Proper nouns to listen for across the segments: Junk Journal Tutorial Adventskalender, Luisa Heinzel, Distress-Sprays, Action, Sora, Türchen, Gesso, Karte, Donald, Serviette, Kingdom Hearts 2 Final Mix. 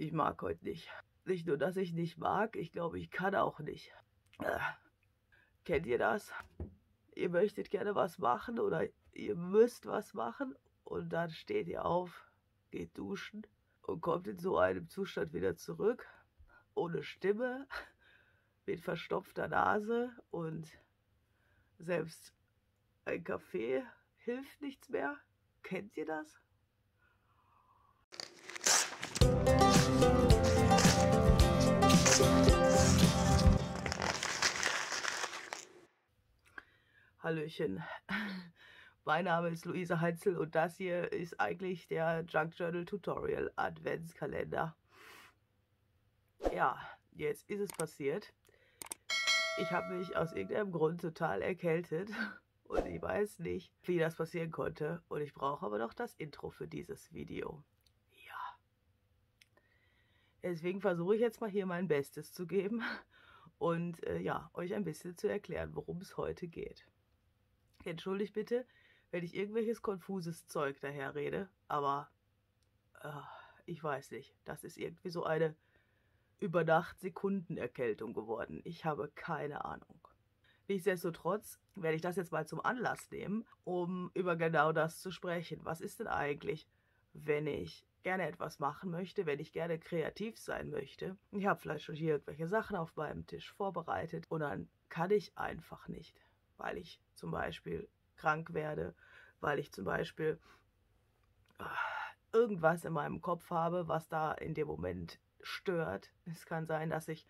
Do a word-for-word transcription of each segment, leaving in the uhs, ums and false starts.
Ich mag heute nicht. Nicht nur, dass ich nicht mag, ich glaube, ich kann auch nicht. Äh. Kennt ihr das? Ihr möchtet gerne was machen oder ihr müsst was machen und dann steht ihr auf, geht duschen und kommt in so einem Zustand wieder zurück, ohne Stimme, mit verstopfter Nase und selbst ein Kaffee hilft nichts mehr. Kennt ihr das? Hallöchen, mein Name ist Luisa Heinzel und das hier ist eigentlich der Junk Journal Tutorial Adventskalender. Ja, jetzt ist es passiert. Ich habe mich aus irgendeinem Grund total erkältet und ich weiß nicht, wie das passieren konnte. Und ich brauche aber noch das Intro für dieses Video. Ja. Deswegen versuche ich jetzt mal hier mein Bestes zu geben und äh, ja, euch ein bisschen zu erklären, worum es heute geht. Entschuldigt bitte, wenn ich irgendwelches konfuses Zeug daher rede, aber äh, ich weiß nicht. Das ist irgendwie so eine über Nacht Sekundenerkältung geworden. Ich habe keine Ahnung. Nichtsdestotrotz werde ich das jetzt mal zum Anlass nehmen, um über genau das zu sprechen. Was ist denn eigentlich, wenn ich gerne etwas machen möchte, wenn ich gerne kreativ sein möchte? Ich habe vielleicht schon hier irgendwelche Sachen auf meinem Tisch vorbereitet und dann kann ich einfach nicht, weil ich zum Beispiel krank werde, weil ich zum Beispiel irgendwas in meinem Kopf habe, was da in dem Moment stört. Es kann sein, dass ich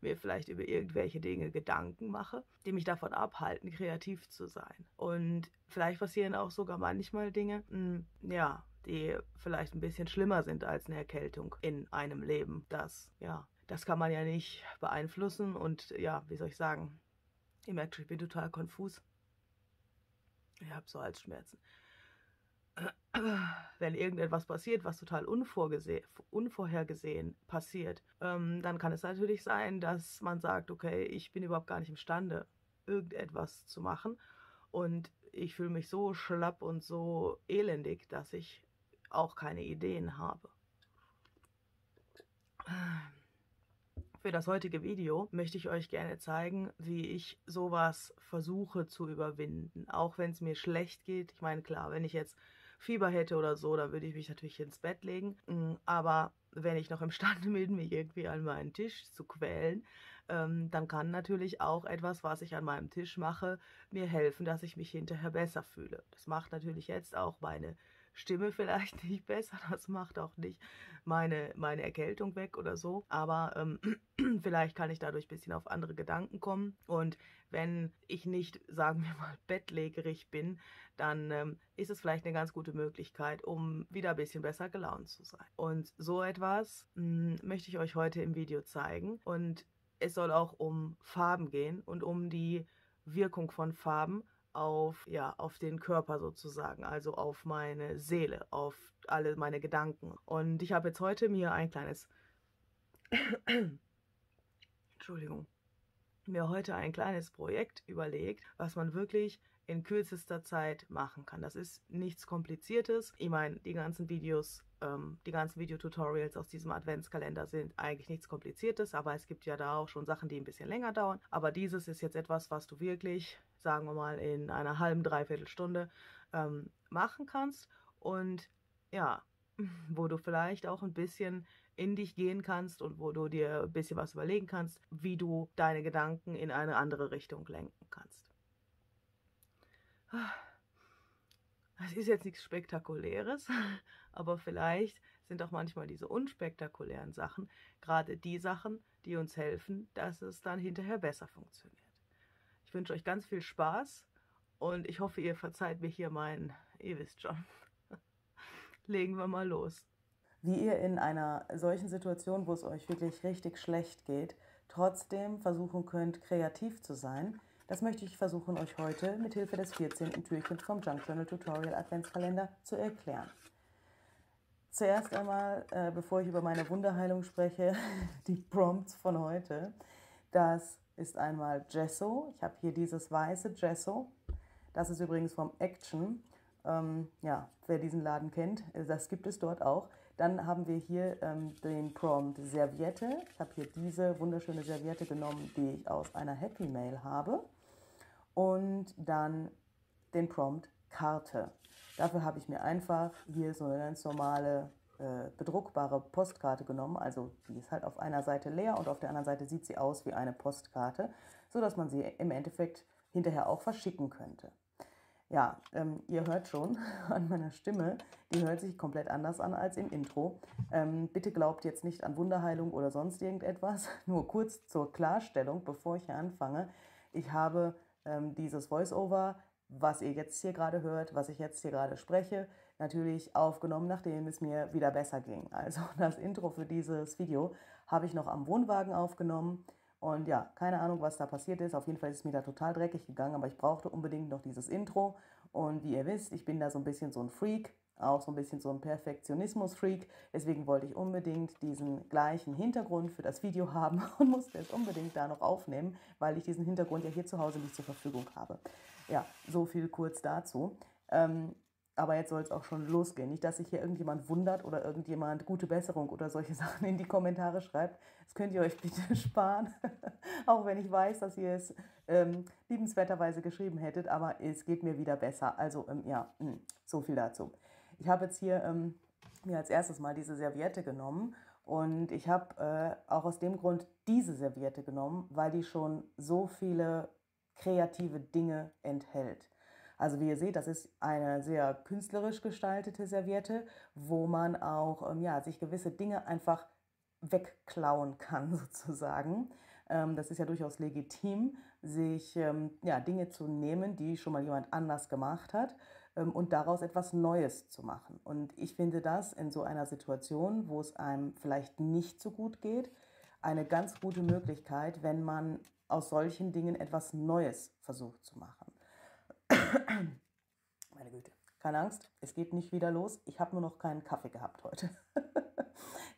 mir vielleicht über irgendwelche Dinge Gedanken mache, die mich davon abhalten, kreativ zu sein. Und vielleicht passieren auch sogar manchmal Dinge, mh, ja, die vielleicht ein bisschen schlimmer sind als eine Erkältung in einem Leben. Das, ja, das kann man ja nicht beeinflussen und ja, wie soll ich sagen, ihr merkt schon, ich bin total konfus. Ich habe so Halsschmerzen. Wenn irgendetwas passiert, was total unvorgese- unvorhergesehen passiert, ähm, dann kann es natürlich sein, dass man sagt, okay, ich bin überhaupt gar nicht imstande, irgendetwas zu machen und ich fühle mich so schlapp und so elendig, dass ich auch keine Ideen habe. Für das heutige Video möchte ich euch gerne zeigen, wie ich sowas versuche zu überwinden, auch wenn es mir schlecht geht. Ich meine, klar, wenn ich jetzt Fieber hätte oder so, da würde ich mich natürlich ins Bett legen. Aber wenn ich noch imstande bin, mich irgendwie an meinen Tisch zu quälen, ähm, dann kann natürlich auch etwas, was ich an meinem Tisch mache, mir helfen, dass ich mich hinterher besser fühle. Das macht natürlich jetzt auch meine Stimme vielleicht nicht besser, das macht auch nicht meine, meine Erkältung weg oder so. Aber ähm, vielleicht kann ich dadurch ein bisschen auf andere Gedanken kommen. Und wenn ich nicht, sagen wir mal, bettlägerig bin, dann ähm, ist es vielleicht eine ganz gute Möglichkeit, um wieder ein bisschen besser gelaunt zu sein. Und so etwas mh, möchte ich euch heute im Video zeigen. Und es soll auch um Farben gehen und um die Wirkung von Farben auf, ja, auf den Körper sozusagen, also auf meine Seele, auf alle meine Gedanken. Und ich habe jetzt heute mir ein kleines... Entschuldigung. mir heute ein kleines Projekt überlegt, was man wirklich in kürzester Zeit machen kann. Das ist nichts Kompliziertes. Ich meine, die ganzen Videos, ähm, die ganzen Videotutorials aus diesem Adventskalender sind eigentlich nichts Kompliziertes, aber es gibt ja da auch schon Sachen, die ein bisschen länger dauern. Aber dieses ist jetzt etwas, was du wirklich, sagen wir mal, in einer halben, dreiviertel Stunde ähm, machen kannst und ja, wo du vielleicht auch ein bisschen in dich gehen kannst und wo du dir ein bisschen was überlegen kannst, wie du deine Gedanken in eine andere Richtung lenken kannst. Das ist jetzt nichts Spektakuläres, aber vielleicht sind auch manchmal diese unspektakulären Sachen gerade die Sachen, die uns helfen, dass es dann hinterher besser funktioniert. Ich wünsche euch ganz viel Spaß und ich hoffe, ihr verzeiht mir hier meinen, ihr wisst schon. Legen wir mal los. Wie ihr in einer solchen Situation, wo es euch wirklich richtig schlecht geht, trotzdem versuchen könnt, kreativ zu sein, das möchte ich versuchen, euch heute mit Hilfe des vierzehnten Türchens vom Junk Journal Tutorial Adventskalender zu erklären. Zuerst einmal, äh, bevor ich über meine Wunderheilung spreche, die Prompts von heute. Das ist einmal Gesso. Ich habe hier dieses weiße Gesso. Das ist übrigens vom Action. Ähm, ja, wer diesen Laden kennt, das gibt es dort auch. Dann haben wir hier ähm, den Prompt Serviette. Ich habe hier diese wunderschöne Serviette genommen, die ich aus einer Happy Mail habe. Und dann den Prompt Karte. Dafür habe ich mir einfach hier so eine ganz normale äh, bedruckbare Postkarte genommen. Also die ist halt auf einer Seite leer und auf der anderen Seite sieht sie aus wie eine Postkarte, sodass man sie im Endeffekt hinterher auch verschicken könnte. Ja, ähm, ihr hört schon an meiner Stimme, die hört sich komplett anders an als im Intro. Ähm, bitte glaubt jetzt nicht an Wunderheilung oder sonst irgendetwas. Nur kurz zur Klarstellung, bevor ich hier anfange. Ich habe ähm, dieses Voice-Over, was ihr jetzt hier gerade hört, was ich jetzt hier gerade spreche, natürlich aufgenommen, nachdem es mir wieder besser ging. Also das Intro für dieses Video habe ich noch am Wohnwagen aufgenommen. Und ja, keine Ahnung, was da passiert ist. Auf jeden Fall ist es mir da total dreckig gegangen, aber ich brauchte unbedingt noch dieses Intro. Und wie ihr wisst, ich bin da so ein bisschen so ein Freak, auch so ein bisschen so ein Perfektionismus-Freak. Deswegen wollte ich unbedingt diesen gleichen Hintergrund für das Video haben und musste es unbedingt da noch aufnehmen, weil ich diesen Hintergrund ja hier zu Hause nicht zur Verfügung habe. Ja, so viel kurz dazu. Ähm, aber jetzt soll es auch schon losgehen. Nicht, dass sich hier irgendjemand wundert oder irgendjemand gute Besserung oder solche Sachen in die Kommentare schreibt. Das könnt ihr euch bitte sparen, auch wenn ich weiß, dass ihr es ähm, liebenswerterweise geschrieben hättet, aber es geht mir wieder besser. Also ähm, ja, mh, so viel dazu. Ich habe jetzt hier ähm, mir als erstes mal diese Serviette genommen und ich habe äh, auch aus dem Grund diese Serviette genommen, weil die schon so viele kreative Dinge enthält. Also wie ihr seht, das ist eine sehr künstlerisch gestaltete Serviette, wo man auch ähm, ja, sich gewisse Dinge einfach wegklauen kann sozusagen. Ähm, das ist ja durchaus legitim, sich ähm, ja, Dinge zu nehmen, die schon mal jemand anders gemacht hat ähm, und daraus etwas Neues zu machen. Und ich finde das in so einer Situation, wo es einem vielleicht nicht so gut geht, eine ganz gute Möglichkeit, wenn man aus solchen Dingen etwas Neues versucht zu machen. Meine Güte, keine Angst, es geht nicht wieder los. Ich habe nur noch keinen Kaffee gehabt heute.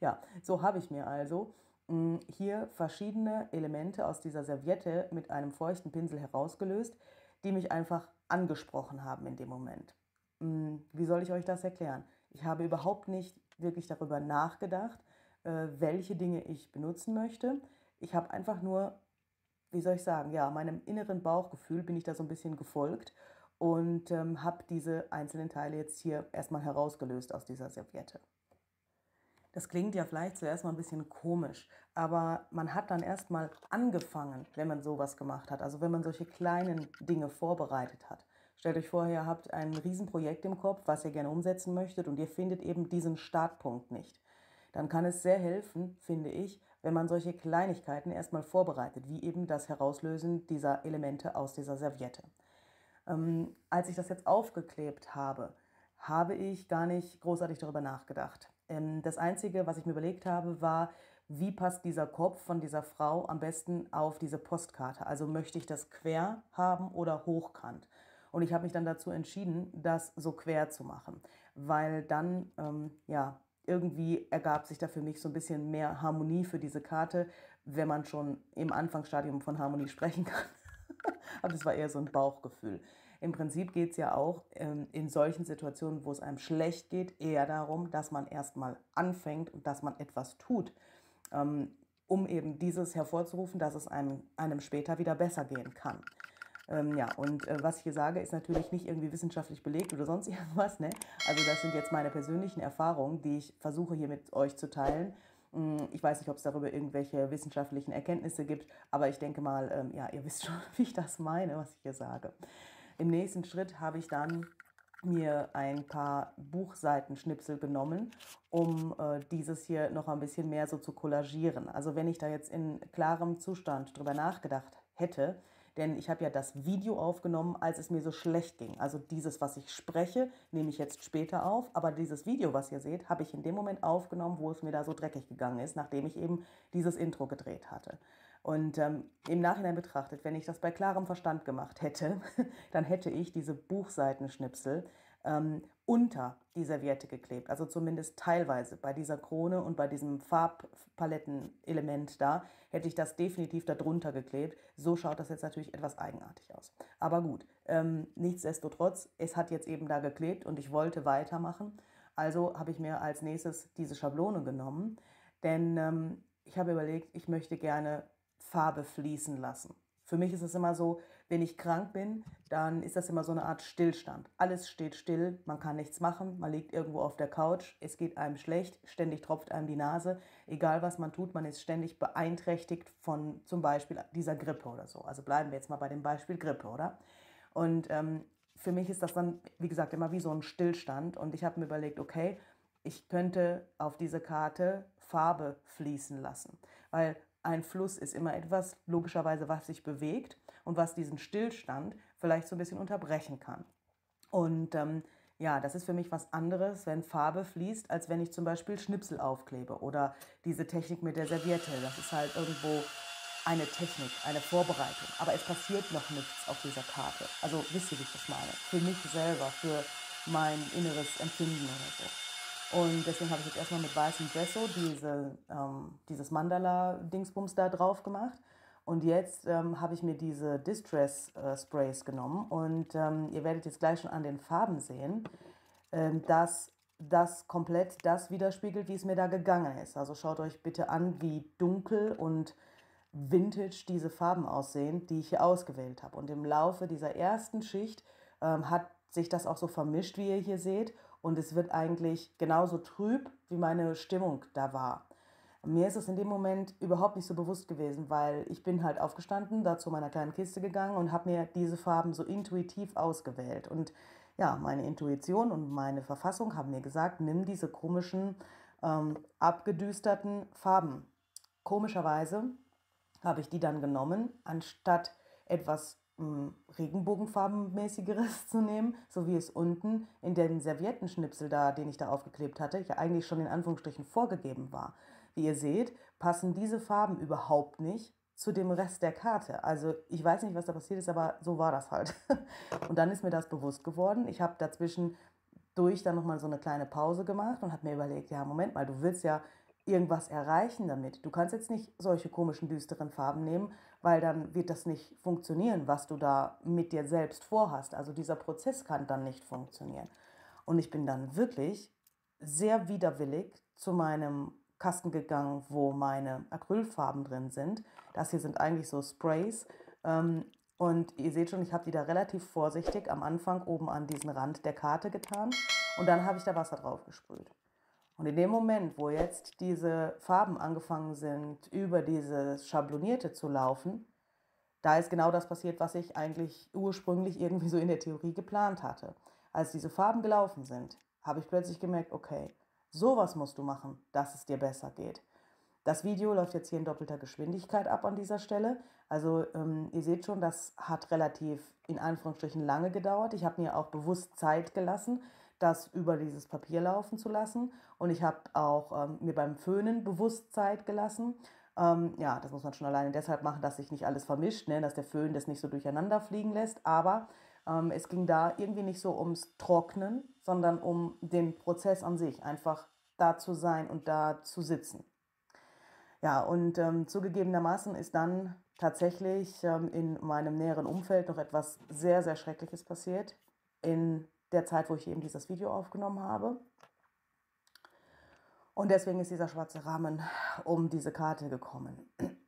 Ja, so habe ich mir also mh, hier verschiedene Elemente aus dieser Serviette mit einem feuchten Pinsel herausgelöst, die mich einfach angesprochen haben in dem Moment. Mh, wie soll ich euch das erklären? Ich habe überhaupt nicht wirklich darüber nachgedacht, äh, welche Dinge ich benutzen möchte. Ich habe einfach nur, wie soll ich sagen, ja, meinem inneren Bauchgefühl bin ich da so ein bisschen gefolgt und ähm, habe diese einzelnen Teile jetzt hier erstmal herausgelöst aus dieser Serviette. Das klingt ja vielleicht zuerst mal ein bisschen komisch, aber man hat dann erstmal angefangen, wenn man sowas gemacht hat, also wenn man solche kleinen Dinge vorbereitet hat. Stellt euch vor, ihr habt ein Riesenprojekt im Kopf, was ihr gerne umsetzen möchtet und ihr findet eben diesen Startpunkt nicht. Dann kann es sehr helfen, finde ich, wenn man solche Kleinigkeiten erstmal vorbereitet, wie eben das Herauslösen dieser Elemente aus dieser Serviette. Ähm, als ich das jetzt aufgeklebt habe, habe ich gar nicht großartig darüber nachgedacht. Ähm, das Einzige, was ich mir überlegt habe, war, wie passt dieser Kopf von dieser Frau am besten auf diese Postkarte? Also möchte ich das quer haben oder hochkant? Und ich habe mich dann dazu entschieden, das so quer zu machen, weil dann, ähm, ja, irgendwie ergab sich da für mich so ein bisschen mehr Harmonie für diese Karte, wenn man schon im Anfangsstadium von Harmonie sprechen kann. Aber das war eher so ein Bauchgefühl. Im Prinzip geht es ja auch ähm, in solchen Situationen, wo es einem schlecht geht, eher darum, dass man erstmal anfängt und dass man etwas tut, ähm, um eben dieses hervorzurufen, dass es einem, einem später wieder besser gehen kann. Ähm, ja, und äh, was ich hier sage, ist natürlich nicht irgendwie wissenschaftlich belegt oder sonst irgendwas, ne? Also das sind jetzt meine persönlichen Erfahrungen, die ich versuche hier mit euch zu teilen. Ähm, ich weiß nicht, ob es darüber irgendwelche wissenschaftlichen Erkenntnisse gibt, aber ich denke mal, ähm, ja, ihr wisst schon, wie ich das meine, was ich hier sage. Im nächsten Schritt habe ich dann mir ein paar Buchseitenschnipsel genommen, um äh, dieses hier noch ein bisschen mehr so zu kollagieren. Also wenn ich da jetzt in klarem Zustand drüber nachgedacht hätte, denn ich habe ja das Video aufgenommen, als es mir so schlecht ging. Also dieses, was ich spreche, nehme ich jetzt später auf. Aber dieses Video, was ihr seht, habe ich in dem Moment aufgenommen, wo es mir da so dreckig gegangen ist, nachdem ich eben dieses Intro gedreht hatte. Und ähm, im Nachhinein betrachtet, wenn ich das bei klarem Verstand gemacht hätte, dann hätte ich diese Buchseitenschnipsel ähm, unter die Serviette geklebt. Also zumindest teilweise bei dieser Krone und bei diesem Farbpalettenelement da, hätte ich das definitiv darunter geklebt. So schaut das jetzt natürlich etwas eigenartig aus. Aber gut, ähm, nichtsdestotrotz, es hat jetzt eben da geklebt und ich wollte weitermachen. Also habe ich mir als nächstes diese Schablone genommen, denn ähm, ich habe überlegt, ich möchte gerne Farbe fließen lassen. Für mich ist es immer so, wenn ich krank bin, dann ist das immer so eine Art Stillstand. Alles steht still, man kann nichts machen, man liegt irgendwo auf der Couch, es geht einem schlecht, ständig tropft einem die Nase. Egal was man tut, man ist ständig beeinträchtigt von zum Beispiel dieser Grippe oder so. Also bleiben wir jetzt mal bei dem Beispiel Grippe, oder? Und ähm, für mich ist das dann, wie gesagt, immer wie so ein Stillstand. Und ich habe mir überlegt, okay, ich könnte auf diese Karte Farbe fließen lassen, weil ein Fluss ist immer etwas, logischerweise, was sich bewegt und was diesen Stillstand vielleicht so ein bisschen unterbrechen kann. Und ähm, ja, das ist für mich was anderes, wenn Farbe fließt, als wenn ich zum Beispiel Schnipsel aufklebe oder diese Technik mit der Serviette. Das ist halt irgendwo eine Technik, eine Vorbereitung. Aber es passiert noch nichts auf dieser Karte. Also wisst ihr, wie ich das meine? Für mich selber, für mein inneres Empfinden oder so. Und deswegen habe ich jetzt erstmal mit weißem Gesso diese, ähm, dieses Mandala-Dingsbums da drauf gemacht. Und jetzt ähm, habe ich mir diese Distress-Sprays genommen. Und ähm, ihr werdet jetzt gleich schon an den Farben sehen, ähm, dass das komplett das widerspiegelt, wie es mir da gegangen ist. Also schaut euch bitte an, wie dunkel und vintage diese Farben aussehen, die ich hier ausgewählt habe. Und im Laufe dieser ersten Schicht ähm, hat sich das auch so vermischt, wie ihr hier seht. Und es wird eigentlich genauso trüb, wie meine Stimmung da war. Mir ist es in dem Moment überhaupt nicht so bewusst gewesen, weil ich bin halt aufgestanden, da zu meiner kleinen Kiste gegangen und habe mir diese Farben so intuitiv ausgewählt. Und ja, meine Intuition und meine Verfassung haben mir gesagt, nimm diese komischen, ähm, abgedüsterten Farben. Komischerweise habe ich die dann genommen, anstatt etwas Regenbogenfarbenmäßigeres zu nehmen, so wie es unten in den Serviettenschnipsel da, den ich da aufgeklebt hatte, ja eigentlich schon in Anführungsstrichen vorgegeben war. Wie ihr seht, passen diese Farben überhaupt nicht zu dem Rest der Karte. Also ich weiß nicht, was da passiert ist, aber so war das halt. Und dann ist mir das bewusst geworden. Ich habe dazwischen durch dann nochmal so eine kleine Pause gemacht und habe mir überlegt, ja Moment mal, du willst ja irgendwas erreichen damit. Du kannst jetzt nicht solche komischen, düsteren Farben nehmen, weil dann wird das nicht funktionieren, was du da mit dir selbst vorhast. Also dieser Prozess kann dann nicht funktionieren. Und ich bin dann wirklich sehr widerwillig zu meinem Kasten gegangen, wo meine Acrylfarben drin sind. Das hier sind eigentlich so Sprays. Und ihr seht schon, ich habe die da relativ vorsichtig am Anfang oben an diesen Rand der Karte getan. Und dann habe ich da Wasser drauf gesprüht. Und in dem Moment, wo jetzt diese Farben angefangen sind, über dieses Schablonierte zu laufen, da ist genau das passiert, was ich eigentlich ursprünglich irgendwie so in der Theorie geplant hatte. Als diese Farben gelaufen sind, habe ich plötzlich gemerkt, okay, sowas musst du machen, dass es dir besser geht. Das Video läuft jetzt hier in doppelter Geschwindigkeit ab an dieser Stelle. Also ähm, ihr seht schon, das hat relativ in Anführungsstrichen lange gedauert. Ich habe mir auch bewusst Zeit gelassen, das über dieses Papier laufen zu lassen. Und ich habe auch ähm, mir beim Föhnen bewusst Zeit gelassen. Ähm, ja, das muss man schon alleine deshalb machen, dass sich nicht alles vermischt, ne? Dass der Föhn das nicht so durcheinander fliegen lässt. Aber ähm, es ging da irgendwie nicht so ums Trocknen, sondern um den Prozess an sich. Einfach da zu sein und da zu sitzen. Ja, und ähm, zugegebenermaßen ist dann tatsächlich ähm, in meinem näheren Umfeld noch etwas sehr, sehr Schreckliches passiert. In der Zeit, wo ich eben dieses Video aufgenommen habe. Und deswegen ist dieser schwarze Rahmen um diese Karte gekommen.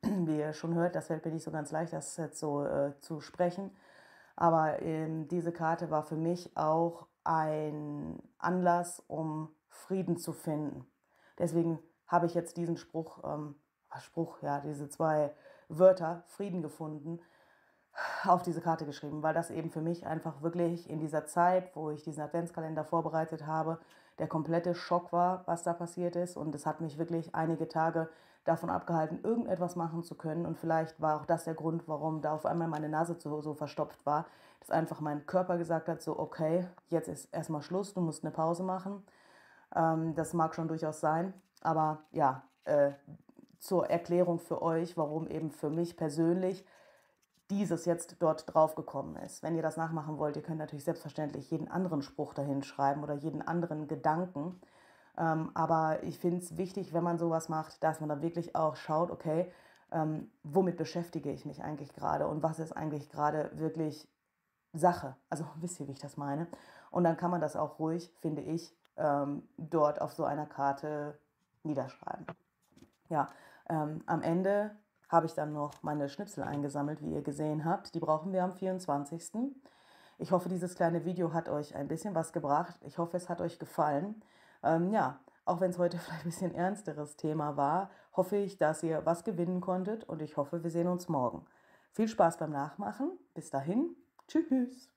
Wie ihr schon hört, das fällt mir nicht so ganz leicht, das jetzt so äh, zu sprechen. Aber ähm, diese Karte war für mich auch ein Anlass, um Frieden zu finden. Deswegen habe ich jetzt diesen Spruch, ähm, Spruch, ja, diese zwei Wörter, Frieden gefunden, auf diese Karte geschrieben, weil das eben für mich einfach wirklich in dieser Zeit, wo ich diesen Adventskalender vorbereitet habe, der komplette Schock war, was da passiert ist. Und es hat mich wirklich einige Tage davon abgehalten, irgendetwas machen zu können. Und vielleicht war auch das der Grund, warum da auf einmal meine Nase so, so verstopft war, dass einfach mein Körper gesagt hat, so okay, jetzt ist erstmal Schluss, du musst eine Pause machen. Ähm, das mag schon durchaus sein. Aber ja, äh, zur Erklärung für euch, warum eben für mich persönlich dieses jetzt dort drauf gekommen ist. Wenn ihr das nachmachen wollt, ihr könnt natürlich selbstverständlich jeden anderen Spruch dahin schreiben oder jeden anderen Gedanken. Ähm, aber ich finde es wichtig, wenn man sowas macht, dass man dann wirklich auch schaut, okay, ähm, womit beschäftige ich mich eigentlich gerade und was ist eigentlich gerade wirklich Sache? Also wisst ihr, wie ich das meine? Und dann kann man das auch ruhig, finde ich, ähm, dort auf so einer Karte niederschreiben. Ja, ähm, am Ende habe ich dann noch meine Schnipsel eingesammelt, wie ihr gesehen habt. Die brauchen wir am vierundzwanzigsten. Ich hoffe, dieses kleine Video hat euch ein bisschen was gebracht. Ich hoffe, es hat euch gefallen. Ähm, ja, auch wenn es heute vielleicht ein bisschen ernsteres Thema war, hoffe ich, dass ihr was gewinnen konntet und ich hoffe, wir sehen uns morgen. Viel Spaß beim Nachmachen. Bis dahin. Tschüss.